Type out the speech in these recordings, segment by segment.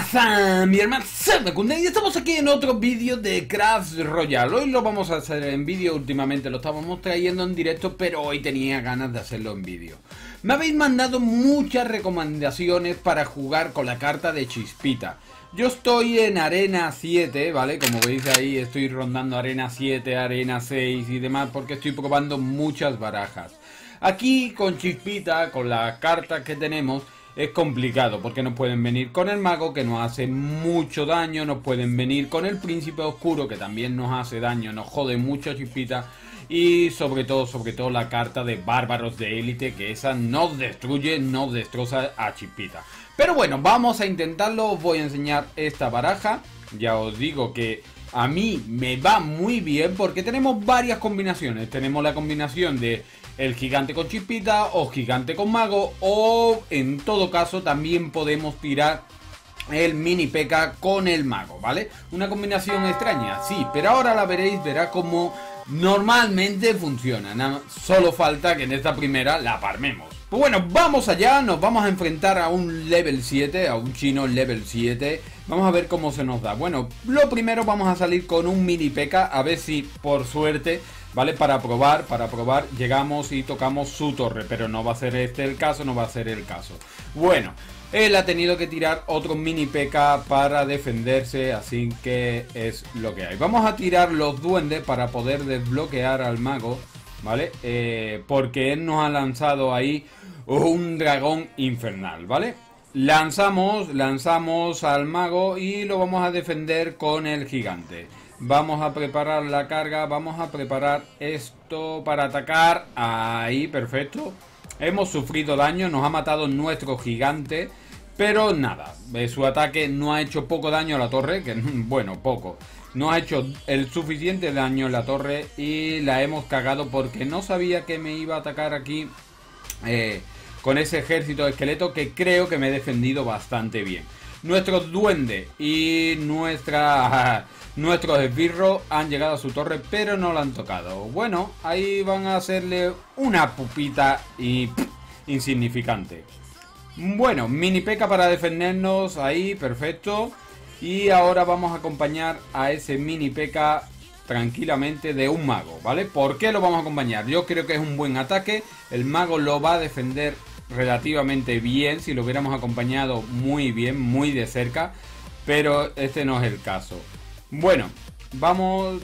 pasa, mi hermano? Y estamos aquí en otro vídeo de Clash Royale. Hoy lo vamos a hacer en vídeo, últimamente lo estábamos trayendo en directo, pero hoy tenía ganas de hacerlo en vídeo. Me habéis mandado muchas recomendaciones para jugar con la carta de Chispita. Yo estoy en arena 7, ¿vale? Como veis ahí estoy rondando arena 7, arena 6 y demás, porque estoy probando muchas barajas. Aquí con Chispita, con las cartas que tenemos, es complicado porque nos pueden venir con el mago, que nos hace mucho daño, nos pueden venir con el príncipe oscuro, que también nos hace daño, nos jode mucho Chispita, y sobre todo la carta de bárbaros de élite, que esa nos destruye, nos destroza a Chispita. Pero bueno, vamos a intentarlo. Os voy a enseñar esta baraja. Ya os digo que a mí me va muy bien porque tenemos varias combinaciones. Tenemos la combinación de el gigante con Chispita o gigante con mago, o en todo caso también podemos tirar el mini P.K. con el mago, ¿vale? Una combinación extraña, sí, pero ahora la veréis, verá cómo normalmente funciona. Solo falta que en esta primera la palmemos. Pues bueno, vamos allá, nos vamos a enfrentar a un level 7, a un chino level 7. Vamos a ver cómo se nos da. Bueno, lo primero vamos a salir con un mini P.K. a ver si por suerte, ¿vale? Para probar, llegamos y tocamos su torre, pero no va a ser este el caso, no va a ser el caso. Bueno, él ha tenido que tirar otro mini P.K. para defenderse, así que es lo que hay. Vamos a tirar los duendes para poder desbloquear al mago, ¿vale? Porque él nos ha lanzado ahí un dragón infernal, ¿vale? Lanzamos al mago y lo vamos a defender con el gigante. Vamos a preparar la carga, vamos a preparar esto para atacar. Ahí, perfecto. Hemos sufrido daño, nos ha matado nuestro gigante. Pero nada, su ataque no ha hecho poco daño a la torre, que bueno, poco. No ha hecho el suficiente daño a la torre y la hemos cagado porque no sabía que me iba a atacar aquí con ese ejército de esqueleto, que creo que me he defendido bastante bien. Nuestros duendes y nuestros esbirros han llegado a su torre, pero no la han tocado. Bueno, ahí van a hacerle una pupita y insignificante. Bueno, mini P.K. para defendernos, ahí, perfecto. Y ahora vamos a acompañar a ese mini P.K. tranquilamente de un mago, ¿vale? ¿Por qué lo vamos a acompañar? Yo creo que es un buen ataque, el mago lo va a defender relativamente bien, si lo hubiéramos acompañado muy bien, muy de cerca, pero este no es el caso. Bueno, vamos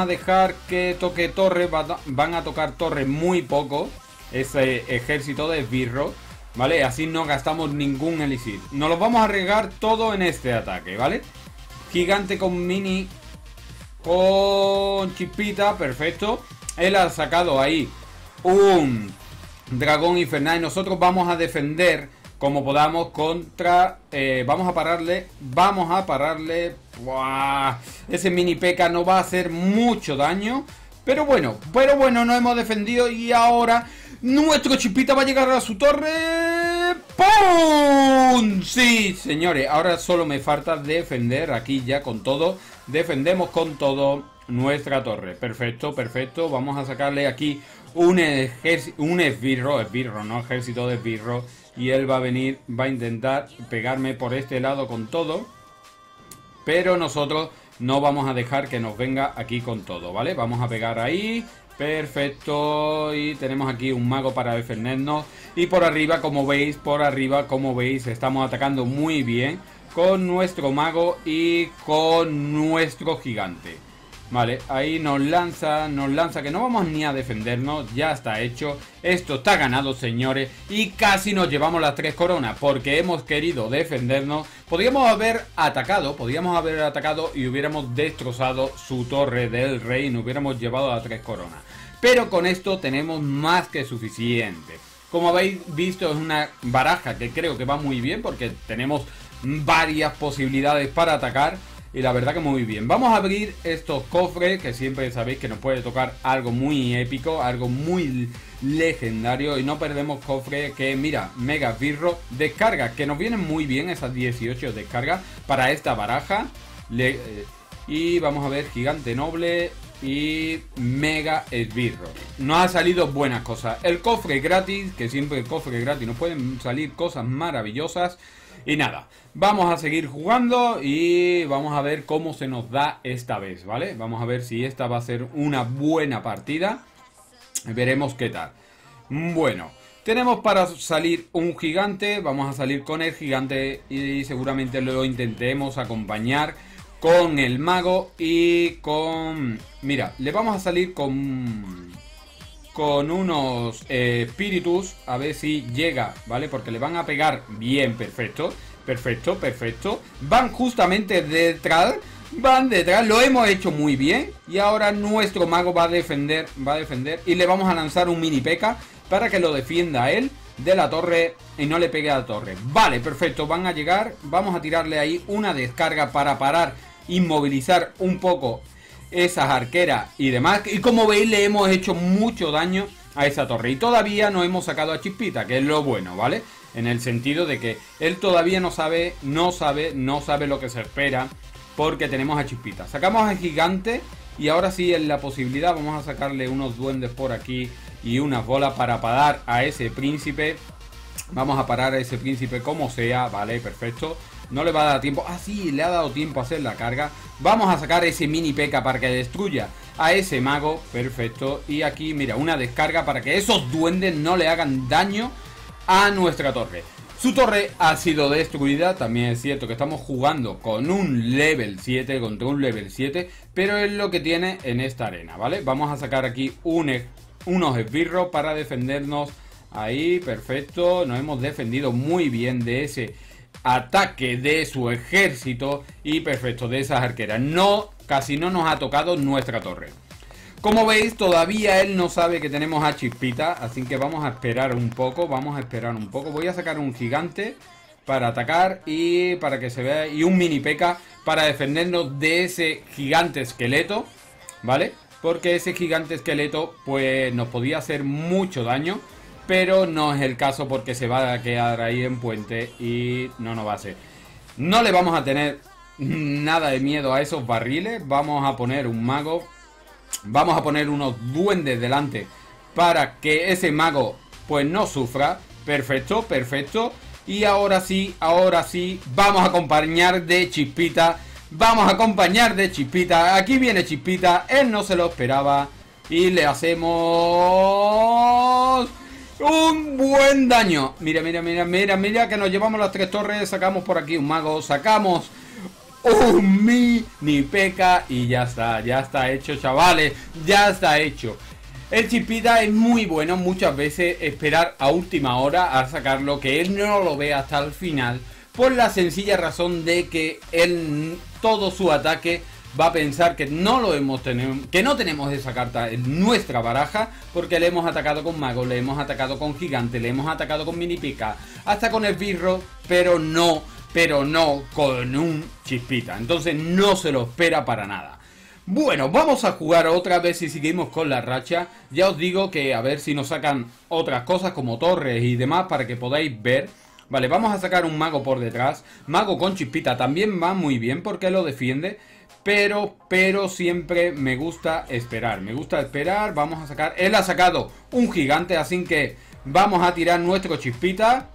a dejar que toque torre, van a tocar torre muy poco, ese ejército de esbirro, ¿vale? Así no gastamos ningún elixir. Nos lo vamos a arriesgar todo en este ataque, ¿vale? Gigante con mini, con Chispita, perfecto. Él ha sacado ahí un dragón infernal y nosotros vamos a defender como podamos contra... vamos a pararle... ¡Buah! Ese mini P.K. no va a hacer mucho daño. Pero bueno, nos hemos defendido y ahora nuestro Chispita va a llegar a su torre. ¡Pum! Sí, señores, ahora solo me falta defender aquí ya con todo. Defendemos con todo nuestra torre. Perfecto, perfecto. Vamos a sacarle aquí un esbirro, ¿no? Ejército de esbirro. Y él va a venir, va a intentar pegarme por este lado con todo. Pero nosotros no vamos a dejar que nos venga aquí con todo, ¿vale? Vamos a pegar ahí. Perfecto. Y tenemos aquí un mago para defendernos. Y por arriba, como veis, estamos atacando muy bien con nuestro mago y con nuestro gigante. Vale, ahí nos lanza, que no vamos ni a defendernos, ya está hecho, esto está ganado, señores, y casi nos llevamos las 3 coronas, porque hemos querido defendernos, podríamos haber atacado y hubiéramos destrozado su torre del rey, y nos hubiéramos llevado las 3 coronas, pero con esto tenemos más que suficiente. Como habéis visto, es una baraja que creo que va muy bien, porque tenemos varias posibilidades para atacar. Y la verdad que muy bien. Vamos a abrir estos cofres, que siempre sabéis que nos puede tocar algo muy épico, algo muy legendario. Y no perdemos cofres que, mira, mega esbirro, descargas, que nos vienen muy bien esas 18 descargas para esta baraja. Y vamos a ver gigante noble y mega esbirro. Nos han salido buenas cosas. El cofre gratis, que siempre el cofre gratis nos pueden salir cosas maravillosas. Y nada, vamos a seguir jugando y vamos a ver cómo se nos da esta vez, ¿vale? Vamos a ver si esta va a ser una buena partida. Veremos qué tal. Bueno, tenemos para salir un gigante. Vamos a salir con el gigante y seguramente lo intentemos acompañar con el mago y con... Mira, le vamos a salir con unos espíritus, a ver si llega, ¿vale? Porque le van a pegar bien, perfecto, perfecto, perfecto. Van justamente detrás, van detrás, lo hemos hecho muy bien. Y ahora nuestro mago va a defender y le vamos a lanzar un mini P.E.K.K.A. para que lo defienda a él de la torre y no le pegue a la torre. Vale, perfecto, van a llegar, vamos a tirarle ahí una descarga para parar, inmovilizar un poco esas arqueras y demás. Y como veis, le hemos hecho mucho daño a esa torre. Y todavía no hemos sacado a Chispita, que es lo bueno, ¿vale? En el sentido de que él todavía no sabe lo que se espera, porque tenemos a Chispita. Sacamos al gigante y ahora sí, en la posibilidad, vamos a sacarle unos duendes por aquí y unas bolas para parar a ese príncipe. Vamos a parar a ese príncipe como sea, ¿vale? Perfecto. No le va a dar tiempo. Ah, sí, le ha dado tiempo a hacer la carga. Vamos a sacar ese mini P.E.K.K.A. para que destruya a ese mago. Perfecto. Y aquí, mira, una descarga para que esos duendes no le hagan daño a nuestra torre. Su torre ha sido destruida. También es cierto que estamos jugando con un level 7, contra un level 7. Pero es lo que tiene en esta arena, ¿vale? Vamos a sacar aquí unos esbirros para defendernos. Ahí, perfecto. Nos hemos defendido muy bien de ese ataque de su ejército y perfecto, de esas arqueras. No, casi no nos ha tocado nuestra torre. Como veis, todavía él no sabe que tenemos a Chispita, así que vamos a esperar un poco, vamos a esperar un poco. Voy a sacar un gigante para atacar y para que se vea, y un mini P.E.K.K.A. para defendernos de ese gigante esqueleto, ¿vale? Porque ese gigante esqueleto pues nos podía hacer mucho daño. Pero no es el caso porque se va a quedar ahí en puente y no nos va a hacer. No le vamos a tener nada de miedo a esos barriles. Vamos a poner un mago. Vamos a poner unos duendes delante para que ese mago pues no sufra. Perfecto, perfecto. Y ahora sí, vamos a acompañar de Chispita. Vamos a acompañar de Chispita. Aquí viene Chispita, él no se lo esperaba. Y le hacemos... un buen daño. Mira, mira, mira, mira, mira que nos llevamos las tres torres. Sacamos por aquí un mago, sacamos un mini P.E.K.K.A. y ya está hecho, chavales. Ya está hecho. El Chispita es muy bueno muchas veces esperar a última hora a sacarlo, que él no lo vea hasta el final, por la sencilla razón de que él, todo su ataque, va a pensar que no lo hemos tenido, que no tenemos esa carta en nuestra baraja, porque le hemos atacado con mago, le hemos atacado con gigante, le hemos atacado con mini P.E.K.K.A., hasta con esbirro, pero no con un Chispita. Entonces no se lo espera para nada. Bueno, vamos a jugar otra vez y seguimos con la racha. Ya os digo que a ver si nos sacan otras cosas como torres y demás para que podáis ver. Vale, vamos a sacar un mago por detrás. Mago con Chispita también va muy bien porque lo defiende. Pero siempre me gusta esperar, vamos a sacar, él ha sacado un gigante, así que vamos a tirar nuestro Chispita,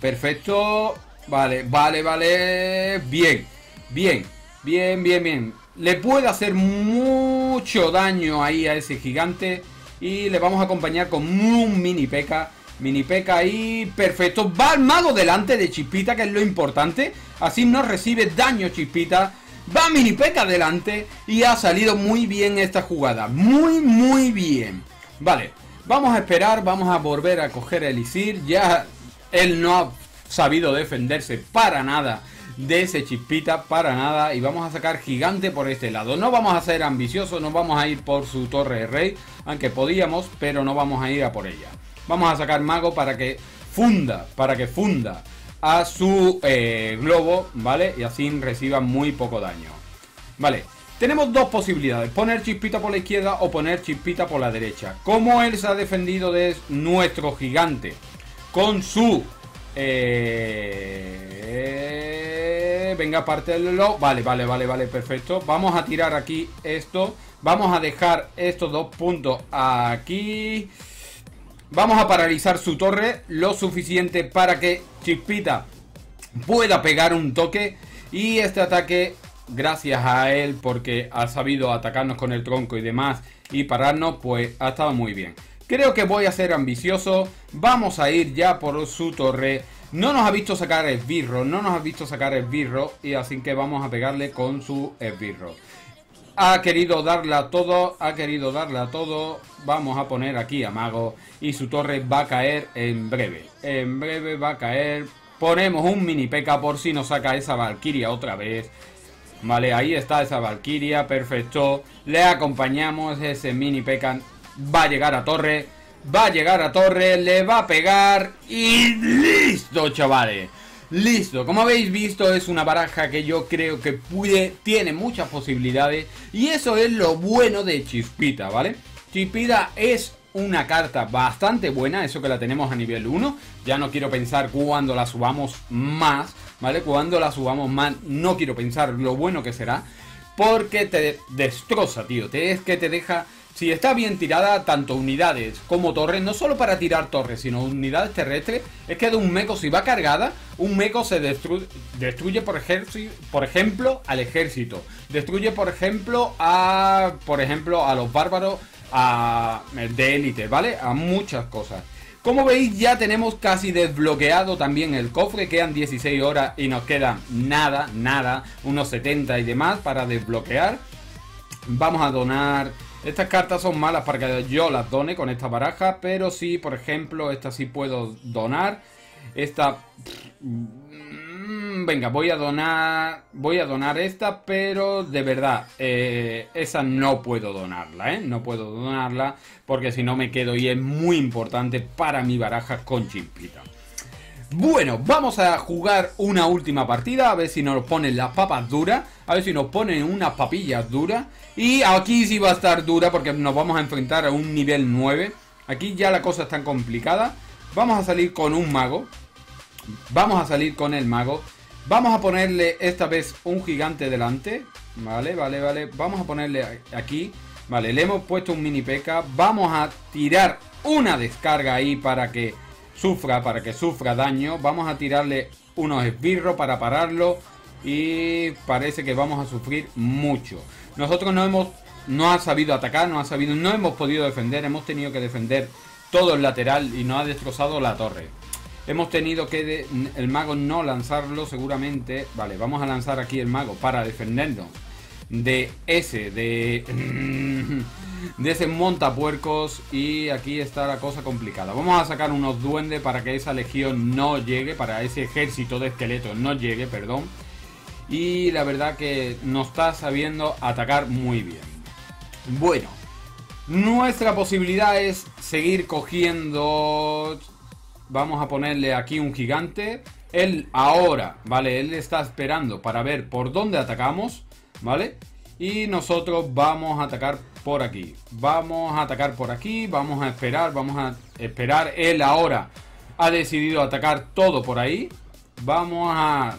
perfecto, vale, vale, vale, bien, bien, bien, bien, bien, le puede hacer mucho daño ahí a ese gigante y le vamos a acompañar con un mini P.E.K.K.A. Mini P.E.K.K.A. ahí, perfecto, va el mago delante de Chispita, que es lo importante, así no recibe daño Chispita. Va mini P.E.K.K.A. adelante y ha salido muy bien esta jugada. Muy, muy bien. Vale, vamos a esperar, vamos a volver a coger el elixir. Ya él no ha sabido defenderse para nada de ese Chispita, para nada. Y vamos a sacar gigante por este lado. No vamos a ser ambiciosos, no vamos a ir por su torre de rey. Aunque podíamos, pero no vamos a ir a por ella. Vamos a sacar mago para que funda a su globo, ¿vale? Y así reciba muy poco daño. Vale, tenemos dos posibilidades: poner Chispita por la izquierda o poner Chispita por la derecha. Como él se ha defendido de nuestro gigante con su... venga, pártelo. Vale, vale, vale, vale, perfecto. Vamos a tirar aquí esto. Vamos a dejar estos dos puntos aquí. Vamos a paralizar su torre lo suficiente para que Chispita pueda pegar un toque. Y este ataque, gracias a él, porque ha sabido atacarnos con el tronco y demás y pararnos, pues ha estado muy bien. Creo que voy a ser ambicioso. Vamos a ir ya por su torre. No nos ha visto sacar esbirro, no nos ha visto sacar esbirro, y así que vamos a pegarle con su esbirro. Ha querido darla todo, ha querido darla todo. Vamos a poner aquí a mago y su torre va a caer en breve. En breve va a caer. Ponemos un mini P.K. por si nos saca esa valquiria otra vez. Vale, ahí está esa valquiria, perfecto. Le acompañamos ese mini P.K. Va a llegar a torre, va a llegar a torre, le va a pegar y listo, chavales. Listo, como habéis visto es una baraja que yo creo que tiene muchas posibilidades, y eso es lo bueno de Chispita, ¿vale? Chispita es una carta bastante buena, eso que la tenemos a nivel 1, ya no quiero pensar cuando la subamos más, ¿vale? Cuando la subamos más no quiero pensar lo bueno que será, porque te destroza, tío, es que te deja... Si está bien tirada, tanto unidades como torres, no solo para tirar torres, sino unidades terrestres, es que de un meco, si va cargada, un meco se destruye por ejemplo, al ejército. Destruye, por ejemplo, a los bárbaros de élite, ¿vale? A muchas cosas. Como veis, ya tenemos casi desbloqueado también el cofre. Quedan 16 horas y nos quedan nada, nada, unos 70 y demás para desbloquear. Vamos a donar... Estas cartas son malas para que yo las done con esta baraja, pero sí, por ejemplo, esta sí puedo donar. Esta... Venga, voy a donar esta, pero de verdad, esa no puedo donarla, ¿eh? No puedo donarla porque si no me quedo, y es muy importante para mi baraja con Chispita. Bueno, vamos a jugar una última partida, a ver si nos ponen las papas duras, a ver si nos ponen unas papillas duras. Y aquí sí va a estar dura porque nos vamos a enfrentar a un nivel 9. Aquí ya la cosa está complicada. Vamos a salir con un mago. Vamos a salir con el mago. Vamos a ponerle esta vez un gigante delante. Vale, vale, vale. Vamos a ponerle aquí. Vale, le hemos puesto un mini P.K. Vamos a tirar una descarga ahí para que... sufra, para que sufra daño. Vamos a tirarle unos esbirros para pararlo, y parece que vamos a sufrir mucho. Nosotros no hemos podido defender. Hemos tenido que defender todo el lateral y nos ha destrozado la torre. Hemos tenido que el mago no lanzarlo seguramente. Vale, vamos a lanzar aquí el mago para defendernos de ese de ese montapuercos, y aquí está la cosa complicada. Vamos a sacar unos duendes para que esa legión no llegue, para ese ejército de esqueletos no llegue, perdón. Y la verdad que nos está sabiendo atacar muy bien. Bueno, nuestra posibilidad es seguir cogiendo. Vamos a ponerle aquí un gigante. Él ahora, vale, él está esperando para ver por dónde atacamos, vale. Y nosotros vamos a atacar por aquí. Vamos a atacar por aquí. Vamos a esperar. Él ahora ha decidido atacar todo por ahí. Vamos a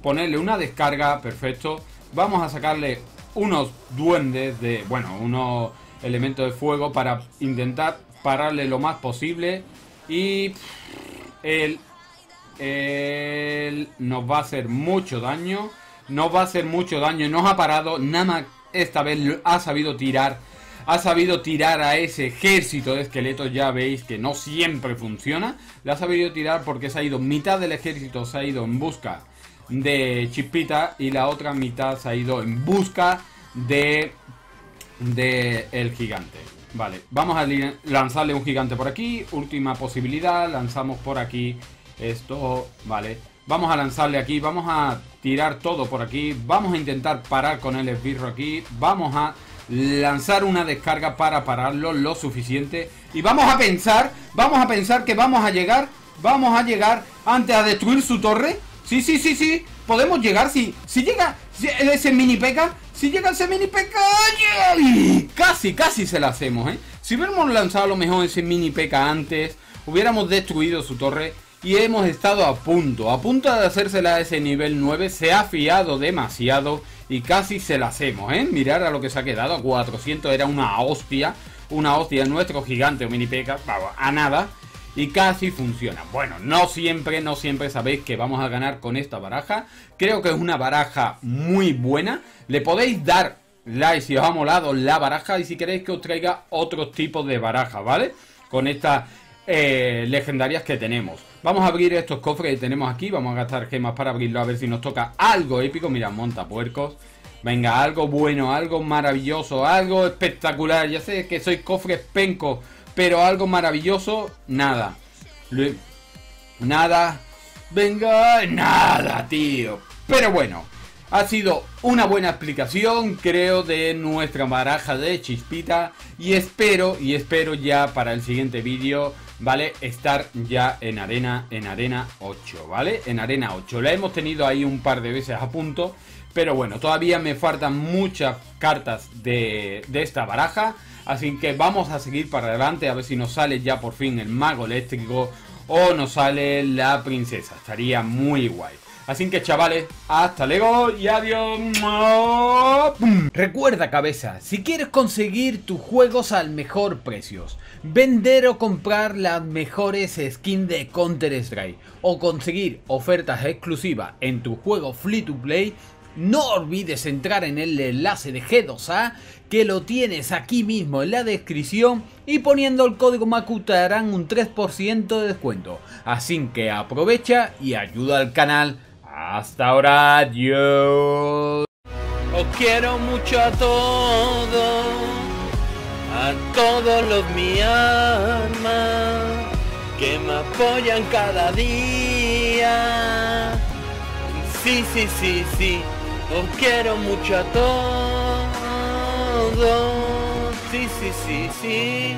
ponerle una descarga. Perfecto. Vamos a sacarle unos duendes de... Bueno, unos elementos de fuego para intentar pararle lo más posible. Y él nos va a hacer mucho daño. Nos va a hacer mucho daño. Nos ha parado. Nada más esta vez ha sabido tirar. Ha sabido tirar a ese ejército de esqueletos. Ya veis que no siempre funciona. La ha sabido tirar porque se ha ido. Mitad del ejército se ha ido en busca de Chispita. Y la otra mitad se ha ido en busca de el gigante. Vale, vamos a lanzarle un gigante por aquí. Última posibilidad. Lanzamos por aquí esto. Vale. Vamos a lanzarle aquí, vamos a tirar todo por aquí, vamos a intentar parar con el esbirro aquí, vamos a lanzar una descarga para pararlo lo suficiente, y vamos a pensar que vamos a llegar antes a destruir su torre. Sí, podemos llegar, si llega ese mini P.K., si llega ese mini P.K., yeah, casi se la hacemos, ¿eh? Si hubiéramos lanzado a lo mejor ese mini P.K. antes, hubiéramos destruido su torre. Y hemos estado a punto de hacérsela a ese nivel 9. Se ha fiado demasiado y casi se la hacemos, ¿eh? Mirar a lo que se ha quedado, a 400, era una hostia nuestro gigante o mini P.K. a nada. y casi funciona. Bueno, no siempre sabéis que vamos a ganar con esta baraja. Creo que es una baraja muy buena. Le podéis dar like si os ha molado la baraja y si queréis que os traiga otros tipos de barajas, ¿vale? Con estas legendarias que tenemos. Vamos a abrir estos cofres que tenemos aquí. Vamos a gastar gemas para abrirlo, a ver si nos toca algo épico. Mira, montapuercos. Venga, algo bueno, algo maravilloso, algo espectacular. Ya sé que soy cofres pencos, pero algo maravilloso, nada. Nada. Venga, nada, tío. Pero bueno, ha sido una buena explicación, creo, de nuestra baraja de Chispita. Y espero ya para el siguiente vídeo, ¿vale? Estar ya en arena 8, ¿vale? En arena 8. La hemos tenido ahí un par de veces a punto. Pero bueno, todavía me faltan muchas cartas de esta baraja. Así que vamos a seguir para adelante a ver si nos sale ya por fin el mago eléctrico o nos sale la princesa. Estaría muy guay. Así que chavales, hasta luego y adiós. Recuerda cabeza, si quieres conseguir tus juegos al mejor precio, vender o comprar las mejores skins de Counter-Strike o conseguir ofertas exclusivas en tu juego free to play, no olvides entrar en el enlace de G2A, que lo tienes aquí mismo en la descripción, y poniendo el código MACU te darán un 3% de descuento. Así que aprovecha y ayuda al canal. Hasta ahora, adiós. Os quiero mucho a todos los mi alma, que me apoyan cada día. Sí, sí, sí, sí. Os quiero mucho a todos, sí, sí, sí, sí.